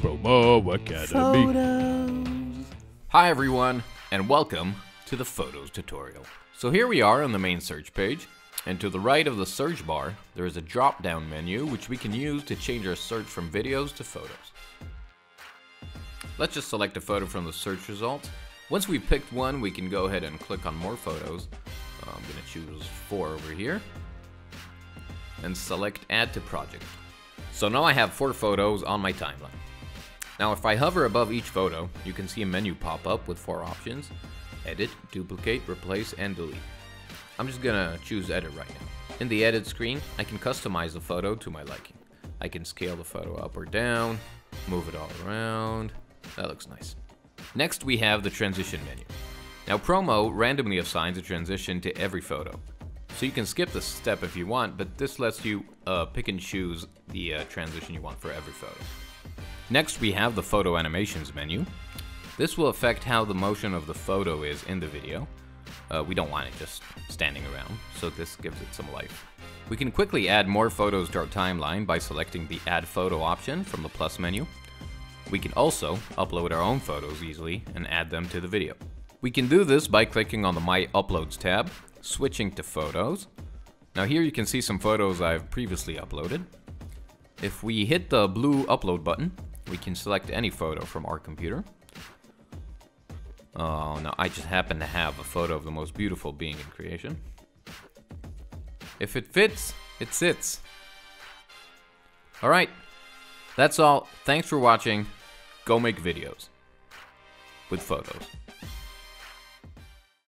Promo Academy. Photos. Hi everyone, and welcome to the photos tutorial. So here we are on the main search page, and to the right of the search bar there is a drop down menu which we can use to change our search from videos to photos. Let's just select a photo from the search results. Once we've picked one, we can go ahead and click on more photos. I'm going to choose 4 over here and select add to project. So now I have 4 photos on my timeline. Now if I hover above each photo, you can see a menu pop up with 4 options: edit, duplicate, replace, and delete. I'm just gonna choose edit right now. In the edit screen, I can customize the photo to my liking. I can scale the photo up or down, move it all around. That looks nice. Next we have the transition menu. Now Promo randomly assigns a transition to every photo, so you can skip this step if you want, but this lets you pick and choose the transition you want for every photo. Next we have the photo animations menu. This will affect how the motion of the photo is in the video. We don't want it just standing around, so this gives it some life. We can quickly add more photos to our timeline by selecting the add photo option from the plus menu. We can also upload our own photos easily and add them to the video. We can do this by clicking on the My Uploads tab, switching to Photos. Now here you can see some photos I've previously uploaded. If we hit the blue upload button, we can select any photo from our computer. Oh, now I just happen to have a photo of the most beautiful being in creation. If it fits, it sits. Alright, that's all. Thanks for watching. Go make videos with photos.